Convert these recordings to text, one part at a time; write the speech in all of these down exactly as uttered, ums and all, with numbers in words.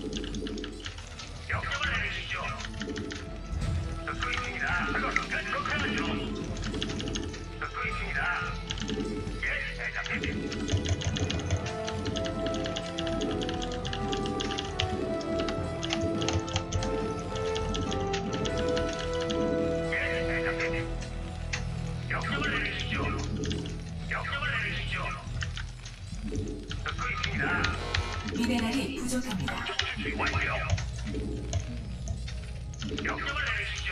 명령을 내리시죠. 듣고 있습니다. 그것까지 걱정하죠. 듣고 있습니다. 예, 대장님. 미네랄이 부족합니다. 완료. 명령을 내리시죠.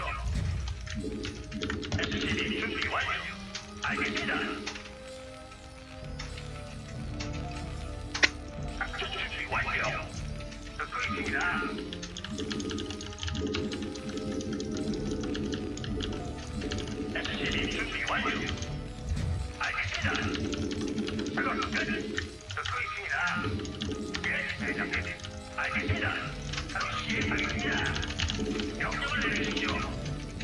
에스시비 준비 완료. 알겠습니다. 작전 준비 완료. 듣고 있습니다. 에스시비 준비 완료. 알겠습니다. 그건 끝. 듣고 있습니다. 대장님, 알겠습니다. 당시에 알겠습니다. 명령을 내리시죠.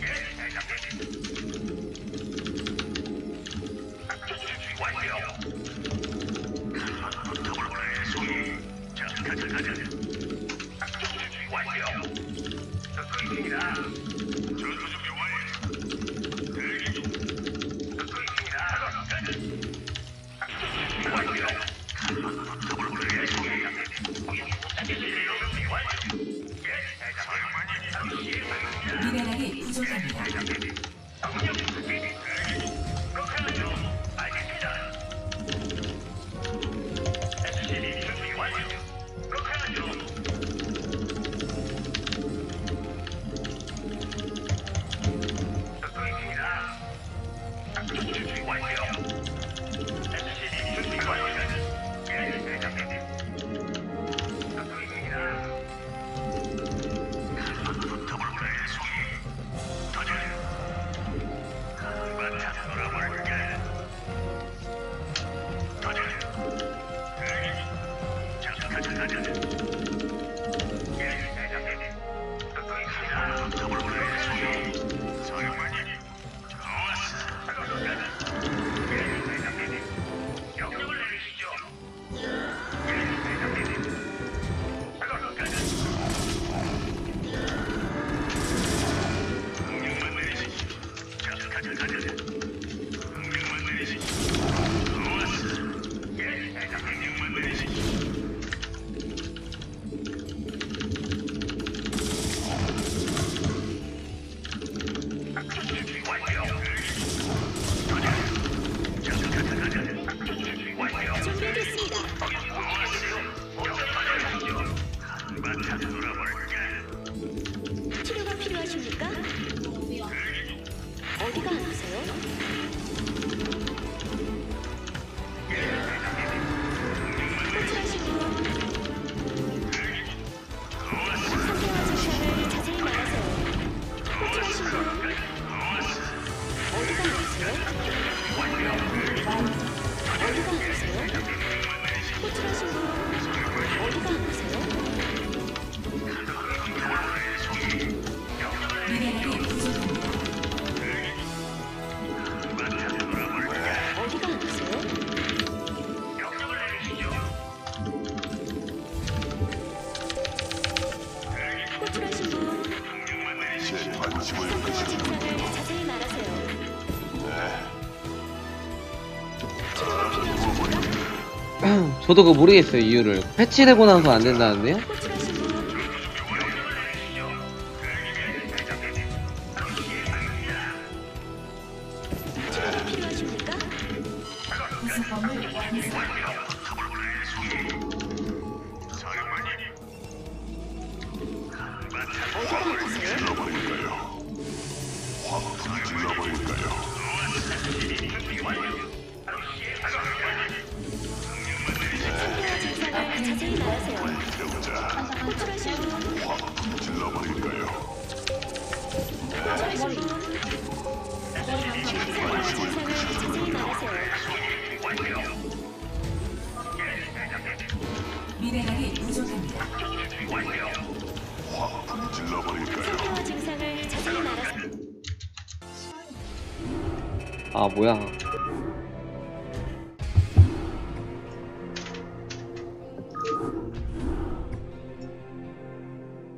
예, 대장님. 작전 준비 완료. 더블블의 소리. 자, 가자, 가자. 작전 준비 완료. 듣고 있습니다. 전투 준비 완료. 대기 중. 듣고 있습니다. 작전 준비 완료. 더블블의 소리. 미네랄이 부족합니다. 저도 그거 모르겠어요. 이유를 패치되고 나서 안 된다는데요? 미네랄이 부족합니다. 화분 질러버릴까요? 아 뭐야?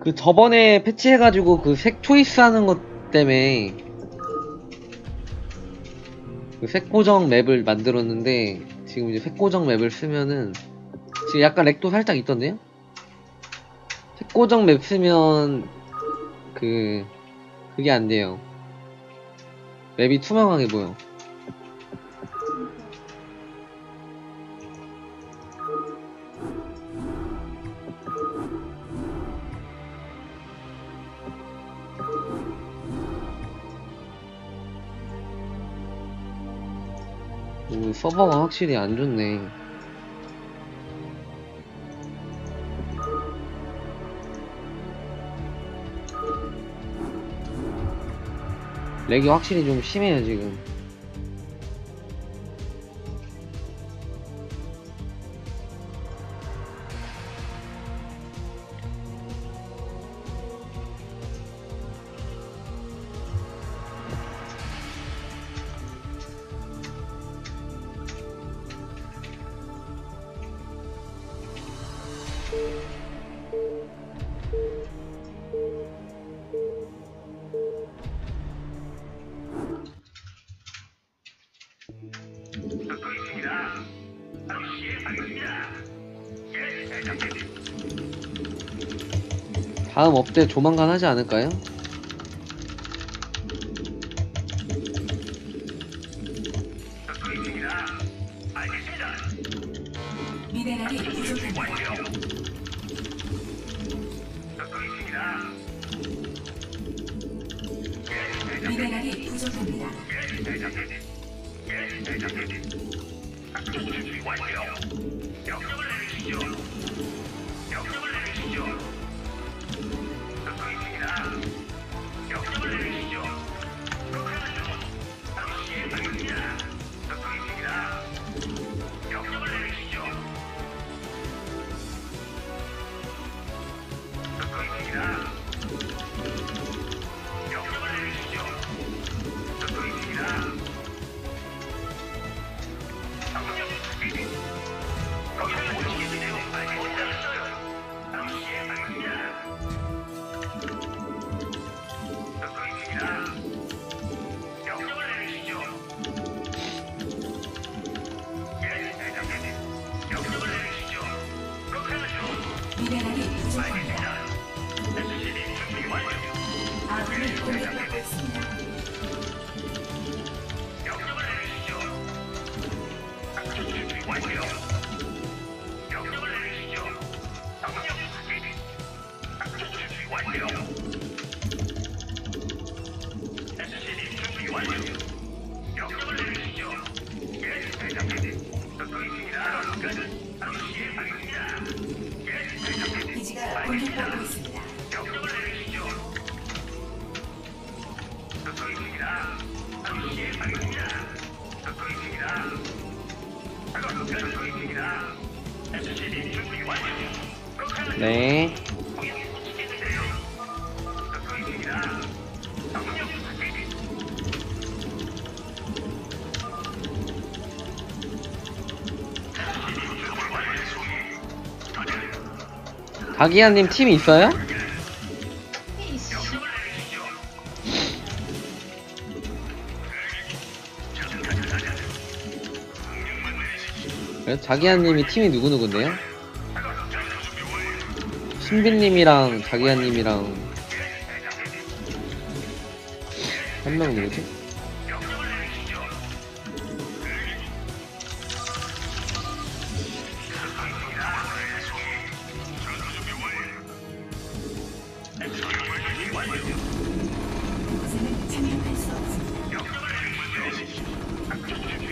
그 저번에 패치해가지고 그 색 초이스하는 것 때문에 그 색 고정 맵을 만들었는데 지금 이제 색 고정 맵을 쓰면은 지금 약간 렉도 살짝 있던데요? 색 고정 맵 쓰면 그 그게 안 돼요. 맵이 투명하게 보여. 오, 서버가 확실히 안 좋네. 렉이 확실히 좀 심해요, 지금. 다음 업데이트 조만간 하지 않을까요? 네. 가기야님 팀 있어요? 자기야님이 팀이 누구누군데요? 신빈님이랑 자기야님이랑 한 명 누구지?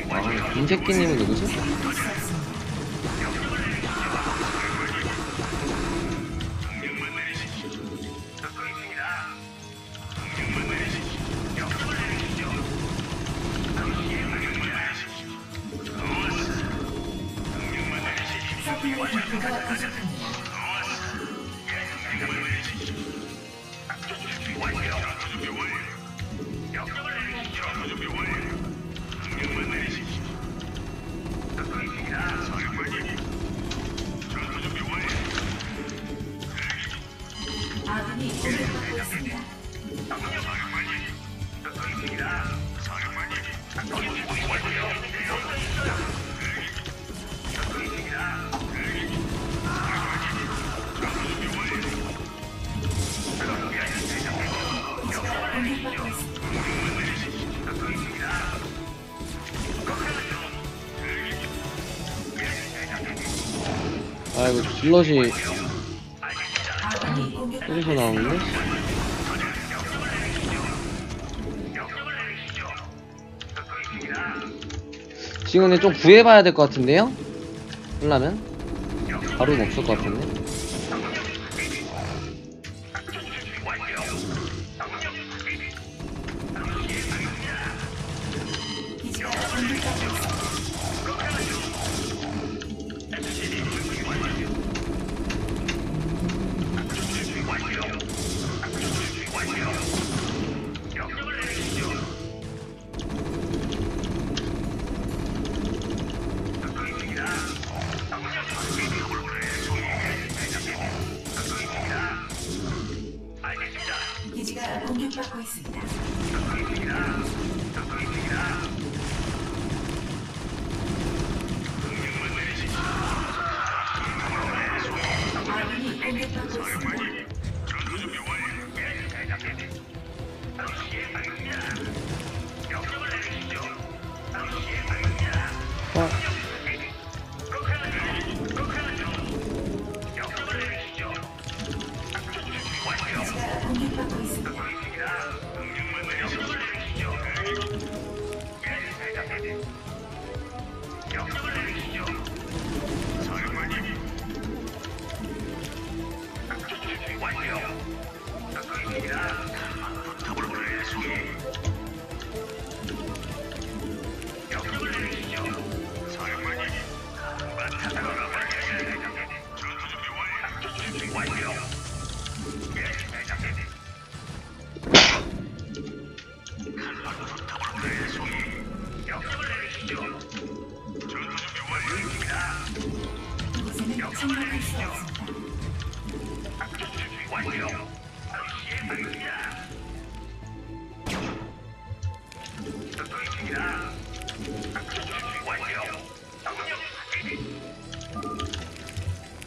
아, 김새끼님은 누구지? 아군이 공격받고 있습니다. 공격받고 있습니다. 아이고, 블러시 어디서 나오는데? 지금 근데 좀 구해봐야 될 것 같은데요? 그러려면? 바로는 없을 것 같은데? 공격받고 있습니다. 아군이 공격받고 있습니다. 어.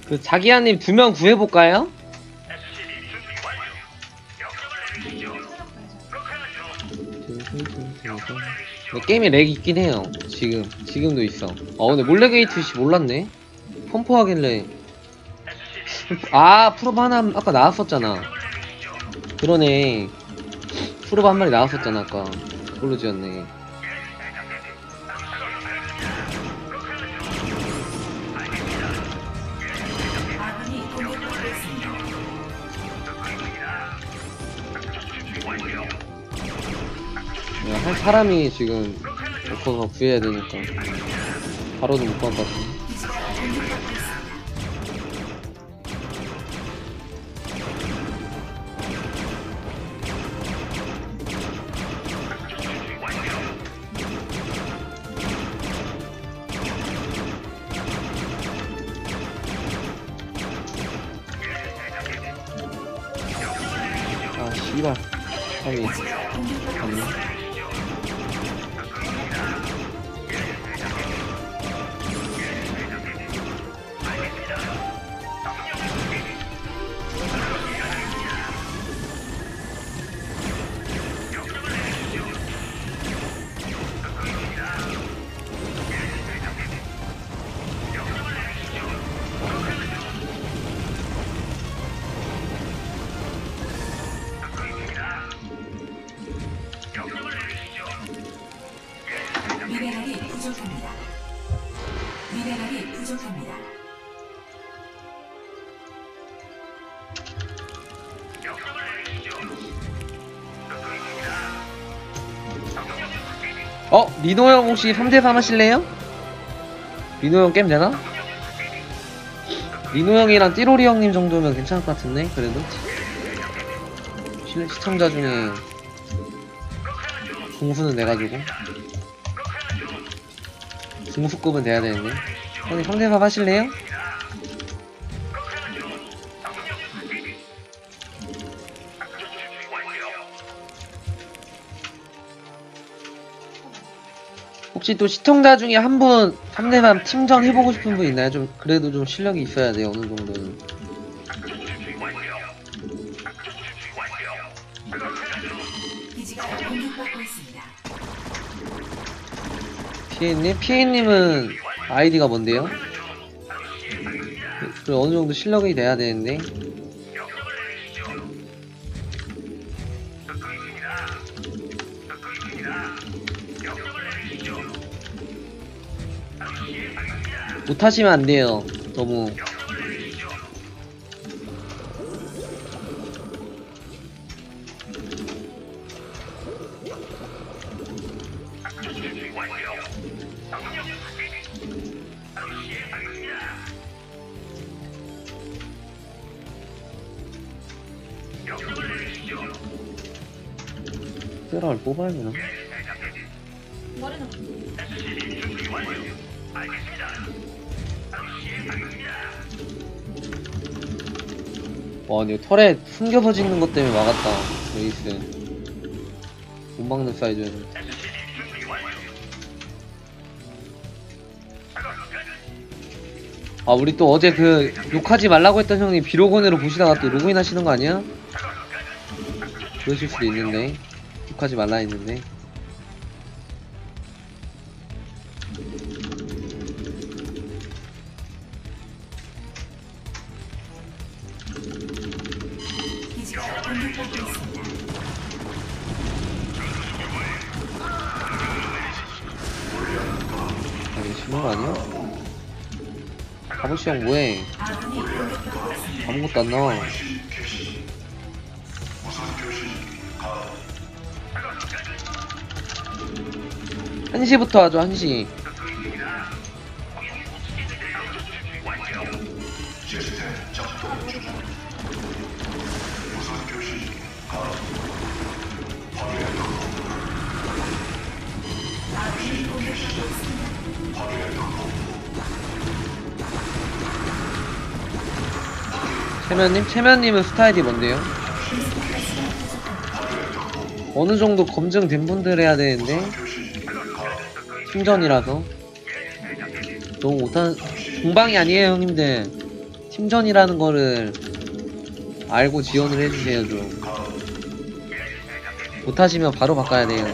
그 자기야님 두 명 구해볼까요? 네, 게임에 렉이 있긴 해요. 지금 지금도 있어. 어 근데 몰래게이트씨 몰랐네. 펌프하길래. 아 프로브 하나 아까 나왔었잖아. 그러네. 프로브 한 마리 나왔었잖아 아까. 그걸로 지었네. 할 사람이 지금 없어서 구해야 되니까 바로도 못 간다. 아 씨발 아니 아니 미네랄이 부족합니다. 어? 리노형 혹시 삼 대 삼 하실래요? 리노형 게임 되나? 리노형이랑 띠로리 형님 정도면 괜찮을 것 같은데? 그래도 시청자 중에 공수는 내가지고 중수급은 돼야 되는데. 형님 상대밥 하실래요? 혹시 또 시청자 중에 한 분 상대방 팀전 해보고 싶은 분 있나요? 좀 그래도 좀 실력이 있어야 돼요 어느 정도는. 피에님? 피에님은 아이디가 뭔데요? 그럼 어느 정도 실력이 돼야 되는데. 못하시면 안 돼요. 너무. 뼈락을 뽑아야 되나? 와, 근데 털에 숨겨버지는 것 때문에 막았다. 레이스 못 막는 사이즈에서. 아, 우리 또 어제 그 욕하지 말라고 했던 형님 비로그온으로 보시다가 또 로그인 하시는 거 아니야? 그러실 수도 있는데. 욕하지 말라 했는데. 아니, 심한 거 아니야? 가보시 형 뭐해? 아무것도 안 나와. 한 시부터 하죠, 한 시. 채면님? 채면님은 스타일이 뭔데요? 어느정도 검증된 분들 해야 되는데 팀전이라서 너무 못한. 공방이 아니에요 형님들. 팀전이라는 거를 알고 지원을 해주세요. 좀 못하시면 바로 바꿔야 돼요.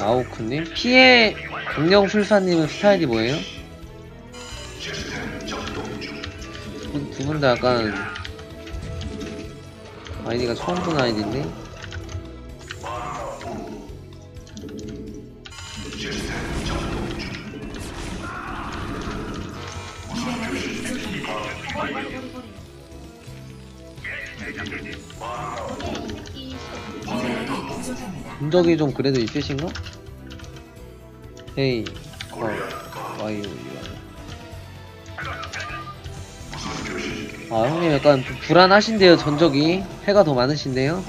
아오크님? 피해 강령술사님은 스타일이 뭐예요? 두 분 다 약간 아이디가 처음 본 아이디인데? 분적이 좀 그래도 있으신가? 헤이 어 와이오. 아 형님 약간 좀 불안하신데요. 전적이 해가 더 많으신데요.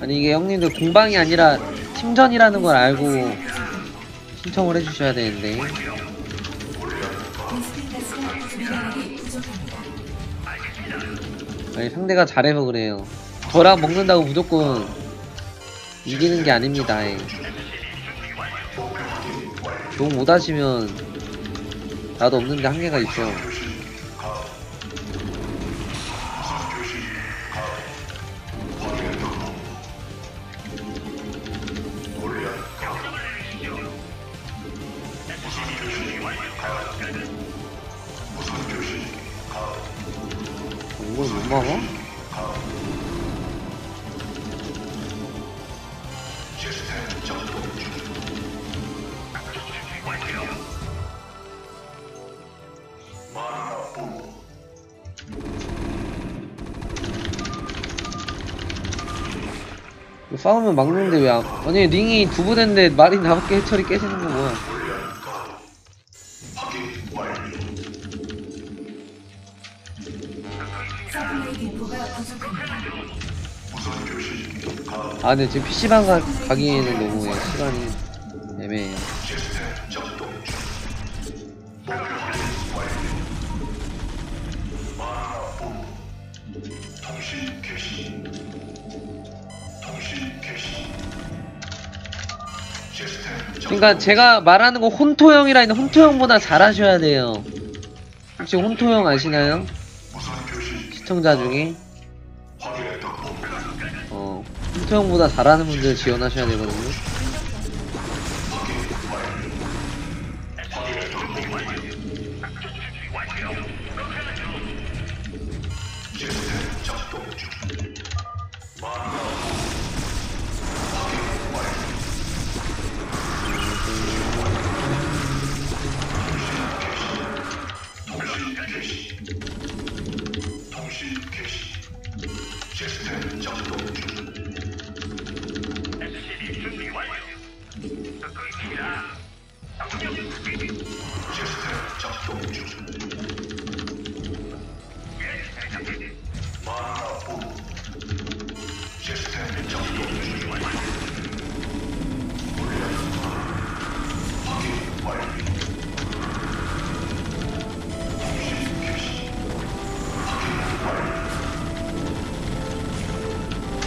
아니 이게 형님들 공방이 아니라 팀전이라는 걸 알고 신청을 해주셔야 되는데. 아니 상대가 잘해서 그래요. 저랑 먹는다고 무조건 이기는 게 아닙니다. 에이. 너무 못하시면 나도 없는데 한계가 있어. 이걸 못 막아? 싸우면 막는데 왜 안... 아니 링이 두 부대인데 말이 나밖에 해철이 깨지는 거 뭐야. 아 근데 지금 피씨방 가, 가기에는 너무 시간이 애매해요. 통신 개시. 통신 개시. 그러니까 제가 말하는 거 혼토형이라 했는데 혼토형보다 잘하셔야 돼요. 혹시 혼토형 아시나요? 시청자 중에 어 혼토형보다 잘하는 분들 지원하셔야 되거든요.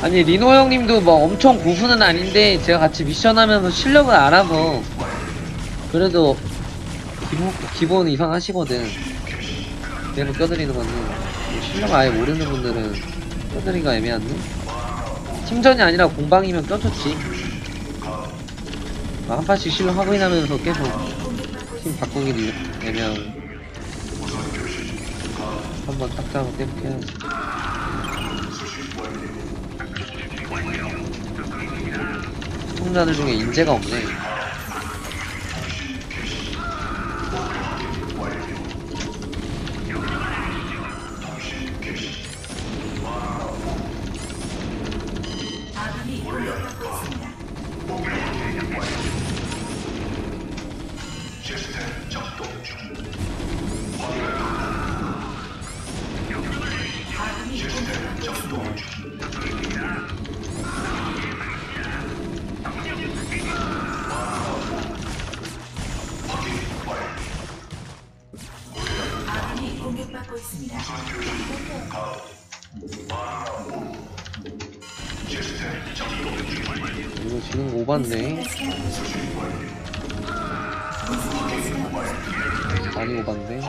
아니 리노 형님도 뭐 엄청 고수는 아닌데 제가 같이 미션하면서 실력을 알아서 그래도 기본, 기본 이상 하시거든. 내가 껴드리는 건데 실력 아예 모르는 분들은 껴드리기가 애매한데 팀전이 아니라 공방이면 껴줬지. 한 판씩 실력 확인하면서 계속 팀 바꾸기도 애매하고 한번 딱 잡고 때부터 해야지. 시청자들 중에 인재가 없네. 이거 지금 오반데 많이 오반데.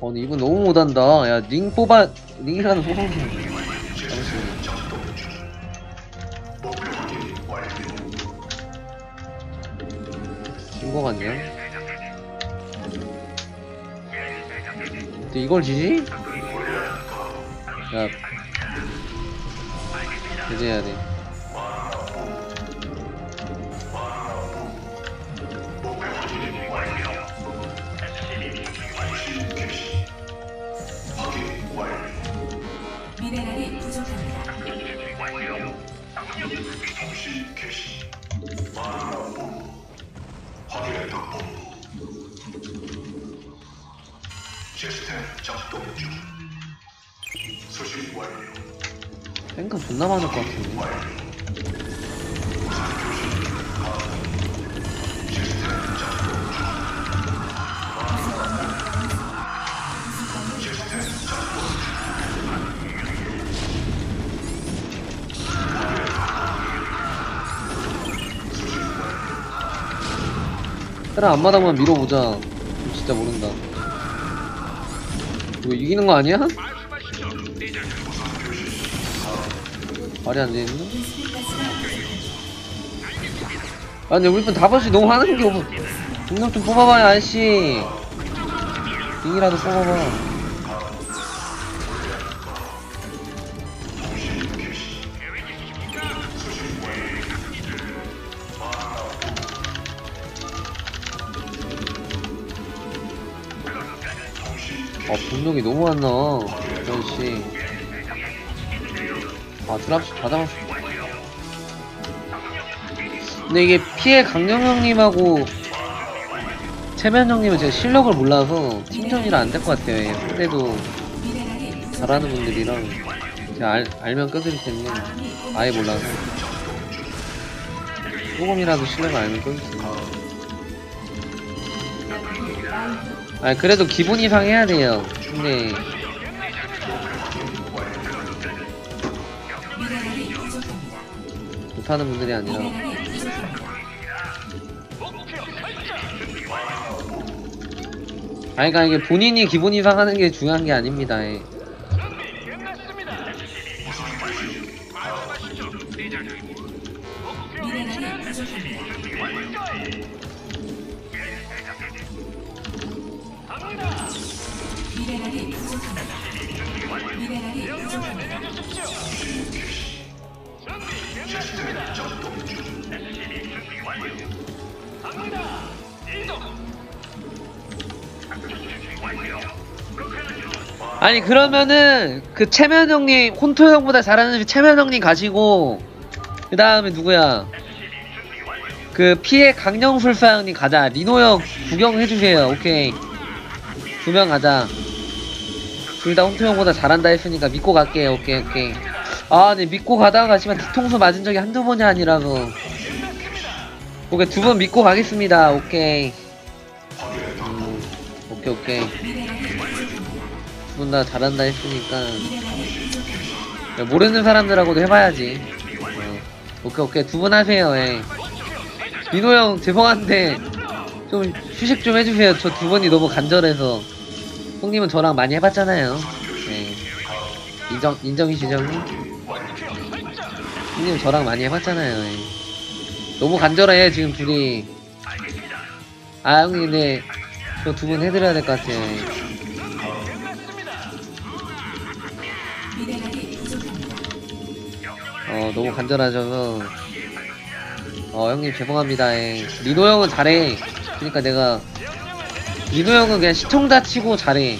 어 근데 이거 너무 못한다. 야 링 뽑아. 링이라는 뽑은 게 진 거 같냐? 근데 이걸 지지? 야 배제해야 돼. 미네랄이 부족합니다. 탱크 존나 많을 것 같은데. 테라 앞마당만 밀어보자. 진짜 모른다. 이거 이기는 거 아니야? 말이 안 되겠네? 아 근데 우리 분 다섯시 너무 하는 게 없어. 능력 좀 뽑아봐요 아저씨. 링이라도 뽑아봐. 아 분노기 너무 안 나와 아저씨. 아 드랍시 받아. 근데 이게 피해 강령 형님하고 채면 형님은 제가 실력을 몰라서 팀전이라 안 될 것 같아요. 상대도 잘하는 분들이랑 제가 알, 알면 껴드릴 텐데 아예 몰라서 조금이라도 실력을 알면 껴드릴 텐데. 아 그래도 기본 이상 해야 돼요. 근데 못하는 분들이 아니라 아니 그러니까 이게 본인이 기본 이상 하는 게 중요한 게 아닙니다. 아니 그러면은 그 채면 형님 혼토 형보다 잘하는 채면 형님 가시고 그 다음에 누구야 그 피해 강령술사 형님 가자. 리노 형 구경해주세요. 오케이 두 명 가자. 둘 다 혼토 형보다 잘한다 했으니까 믿고 갈게요. 오케이 오케이. 아 네 믿고 가다가 가시면 뒤통수 맞은 적이 한두 번이 아니라고. 오케이 두 번 믿고 가겠습니다. 오케이 음, 오케이 오케이. 두 분 다 잘한다 했으니까 모르는 사람들하고도 해봐야지. 어. 오케이 오케이 두 분 하세요. 예. 민호 형 죄송한데 좀 휴식 좀 해주세요. 저 두 분이 너무 간절해서. 형님은 저랑 많이 해봤잖아요. 예. 인정, 인정이시죠 형님? 형님 저랑 많이 해봤잖아요. 예. 너무 간절해 지금 둘이. 아 형님 근데 저 두 분 해드려야 될 것 같아요. 예. 어 너무 간절하셔서 어 형님 죄송합니다. 에. 리노 형은 잘해. 그러니까 내가 리노 형은 그냥 시청자 치고 잘해.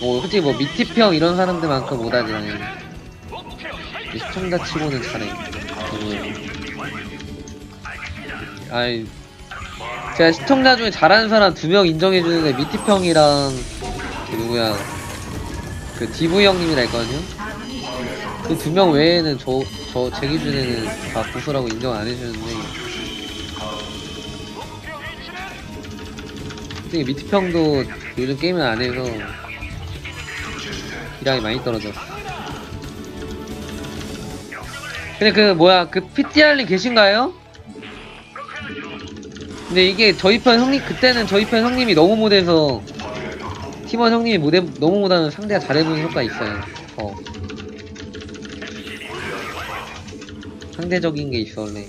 뭐 솔직히 뭐 미티평 이런 사람들만큼 못하지. 시청자 치고는 잘해. 아이 제가 시청자 중에 잘하는 사람 두 명 인정해주는데 미티평이랑 그 누구야 그 디브이 형님이라 했거든요. 그 두 명 외에는 저 저 제 기준에는 다 고수라고 인정 안 해주는데 근데 미티평도 요즘 게임을 안 해서 기량이 많이 떨어졌어. 근데 그 뭐야 그 피티알님 계신가요? 근데 이게 저희 편 형님 그때는 저희 편 형님이 너무 못해서 팀원 형님이 못해, 너무 못하면 상대가 잘해보는 효과 있어요. 어. 상대적인 게 있어 원래.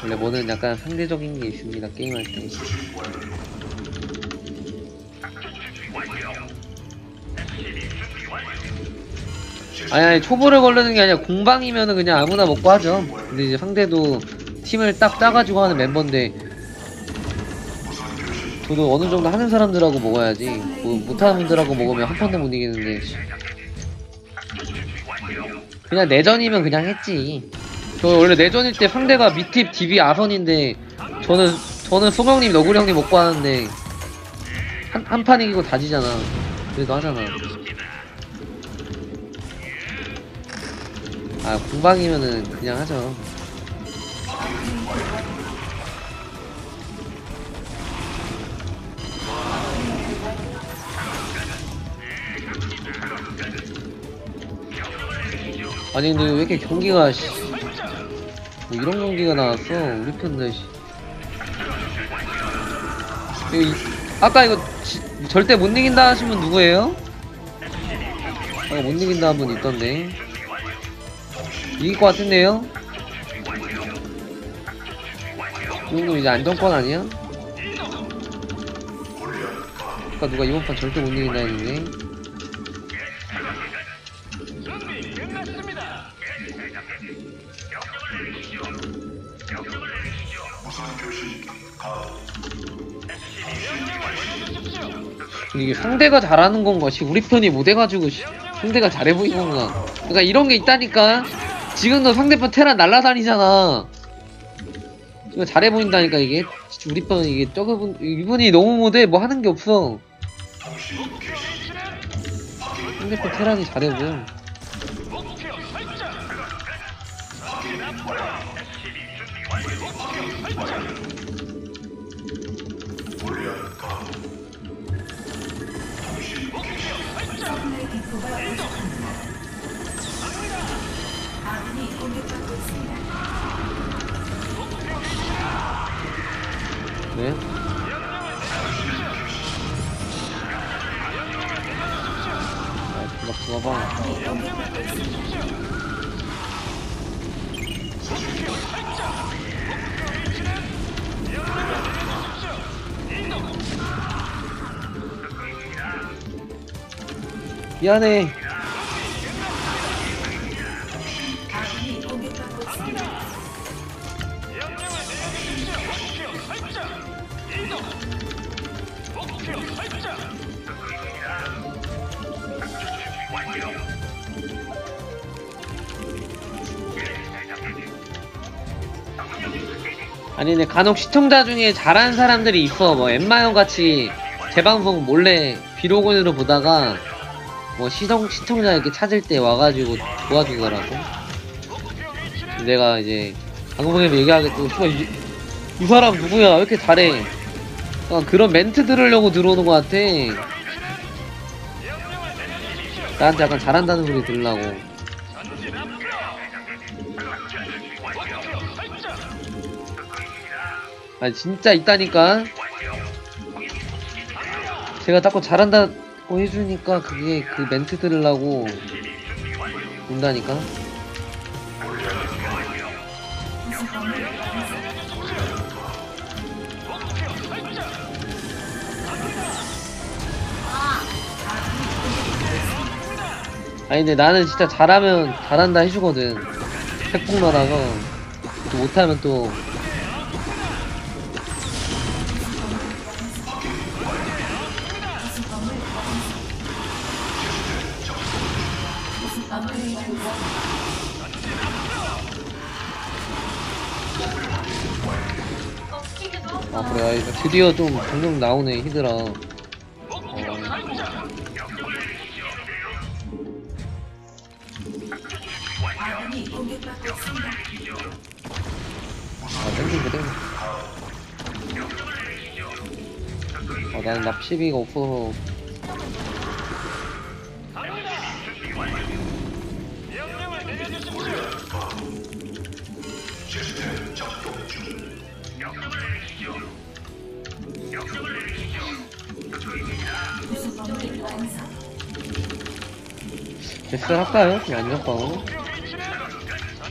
원래 뭐는 약간 상대적인 게 있습니다 게임할 때. 아니 아니 초보를 걸르는 게 아니라 공방이면은 그냥 아무나 먹고 하죠. 근데 이제 상대도 팀을 딱 짜가지고 하는 멤버인데 저도 어느정도 하는 사람들하고 먹어야지. 뭐 못하는 분들하고 먹으면 한 판도 못 이기는데 그냥 내전이면 그냥 했지. 저 원래 내전일 때 상대가 미팁, 디비, 아선인데 저는 저는 소명님, 너구리형님 먹고 하는데 한, 한 판 이기고 다 지잖아. 그래도 하잖아. 아 공방이면은 그냥 하죠. 아니 근데 왜 이렇게 경기가 씨, 뭐 이런 경기가 나왔어 우리 편들. 씨. 이거 이, 아까 이거 지, 절대 못 이긴다 하신 분 누구예요? 아까 못 이긴다 한 분 있던데. 이길 것 같은데요? 이 정도면 이제 안정권 아니야? 아까 누가 이번 판 절대 못 이긴다 했는데 이게 상대가 잘하는 건가? 우리 편이 못해가지고 상대가 잘해보이는 건가? 그러니까 이런 게 있다니까. 지금도 상대편 테란 날라다니잖아. 이거 잘해 보인다니까 이게. 우리 편 이게 저거분 이분이 너무 못해. 뭐 하는 게 없어. 상대편 테란이 잘해 보여. 아군이 공격받고 있습니다. 네? 막 와봐. 미안해. 아니 근데 간혹 시청자 중에 잘하는 사람들이 있어. 뭐 엠마형같이 재방송 몰래 비로그인으로 보다가 뭐 시청, 시청자 이렇게 찾을 때 와가지고 도와주더라고. 내가 이제 방송에서 얘기하겠고 이, 이 사람 누구야 왜 이렇게 잘해, 그런 멘트 들으려고 들어오는 것 같아. 나한테 약간 잘한다는 소리 들으려고. 아니 진짜 있다니까. 제가 자꾸 잘한다고 해주니까 그게 그 멘트 들으려고 온다니까. 아니 근데 나는 진짜 잘하면 잘한다 해주거든. 백폭러라서 또 못하면 또 아 그래. 드디어 좀 종종 나오네 히드라. 어. 아 땡기고 땡기고. 아 나는 납시비가 없어서. 제스를 할까요? 그냥 안 잡고.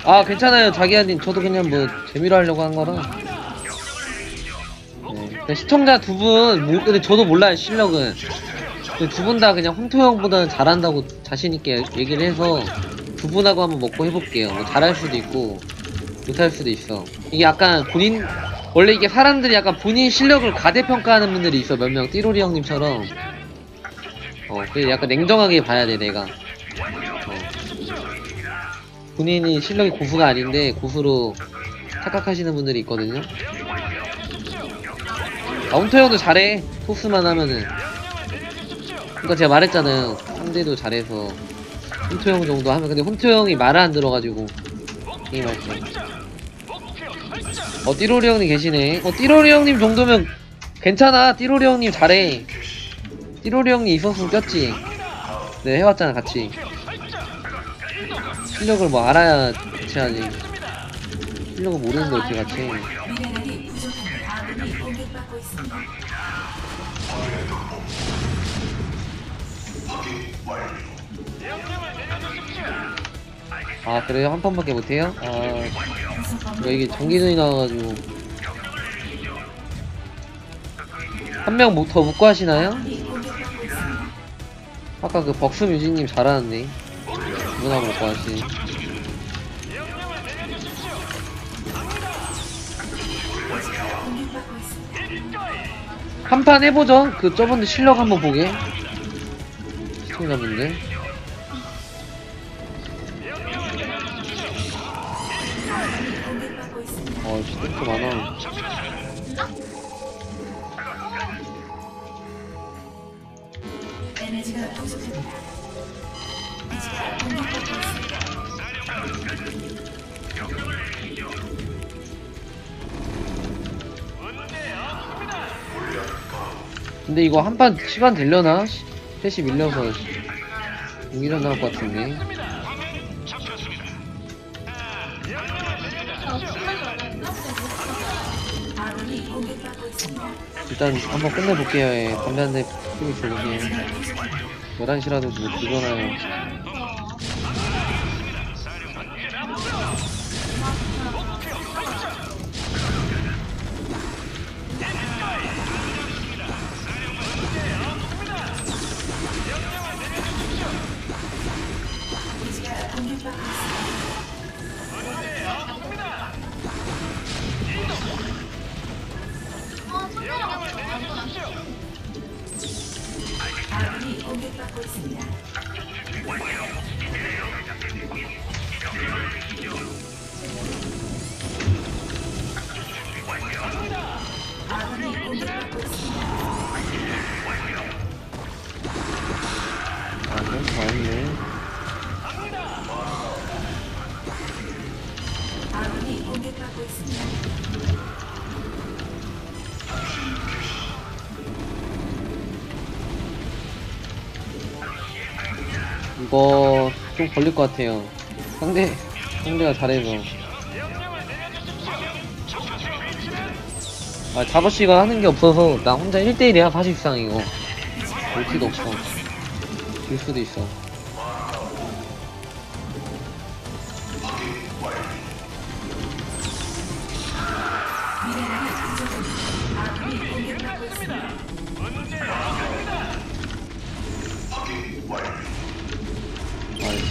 아 괜찮아요 자기야님. 저도 그냥 뭐 재미로 하려고 한 거라. 네. 시청자 두 분 근데 저도 몰라요 실력은. 두 분 다 그냥 홍토 형보다는 잘한다고 자신있게 얘기를 해서 두 분하고 한번 먹고 해볼게요. 뭐 잘할 수도 있고 못할 수도 있어. 이게 약간 본인 원래 이게 사람들이 약간 본인 실력을 과대평가하는 분들이 있어. 몇 명 띠로리 형님처럼. 어 그래서 약간 냉정하게 봐야 돼 내가. 어. 본인이 실력이 고수가 아닌데 고수로 착각하시는 분들이 있거든요. 아 홍토 형도 잘해. 토스만 하면은. 그니까 제가 말했잖아요. 상대도 잘해서 홍토 형 정도 하면. 근데 홍토 형이 말을 안 들어가지고 게임할지. 어 띠로리 형님 계시네. 어 띠로리 형님 정도면 괜찮아. 띠로리 형님 잘해. 띠로리 형님 있었으면 꼈지. 네 해왔잖아 같이. 실력을 뭐 알아야 같이 하지. 실력을 모르는 거 있지 같이. 아 그래요? 한 판밖에 못해요? 아 이게 전기전이 나와가지고. 한 명 더 묶고 하시나요? 아까 그 벅스뮤지님 잘하는데 누구나 묶고 하시. 한 판 해보죠. 그 저번에 실력 한번 보게 시청자분들. 어, 진짜 또 많아. 근데 이거 한판 시간 되려나? 셋이 밀려서 공이랑 나올 것 같은데. 일단 한번 끝내볼게요. 예. 담배 한 대 피고 있으니 열한 시라도 뭐 죽어놔요. 이거 좀 걸릴 것 같아요. 상대 상대가 잘해서. 아 자버씨가 하는 게 없어서 나 혼자 일 대일이야 사실상. 이거 올 수도 없어. 질 수도 있어.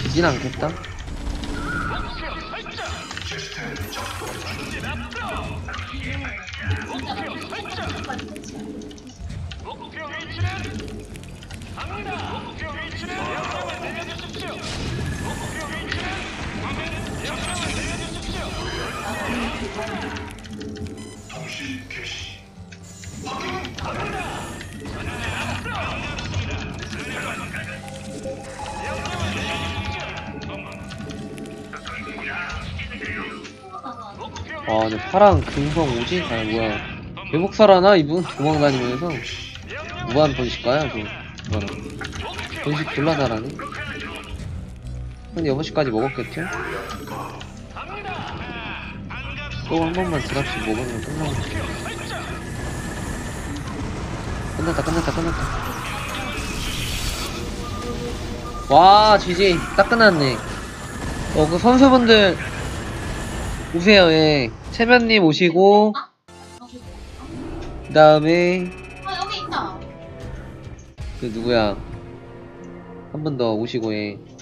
지진 않겠다. 아, 근데 파랑 금성 오지? 아, 뭐야. 외국 살아나? 이분 도망다니면서. 무한 번식가야, 그, 뭐라. 번식 졸라 잘하네. 한 여섯 시까지 먹었겠죠? 또 한 번만 드랍씩 먹으면 끝나고. 끝났다, 끝났다, 끝났다. 와, 지지. 딱 끝났네. 어, 그 선수분들. 오세요. 예. 채면님 오시고 그 다음에 아 여기 있다 그 누구야 한 번 더 오시고. 예.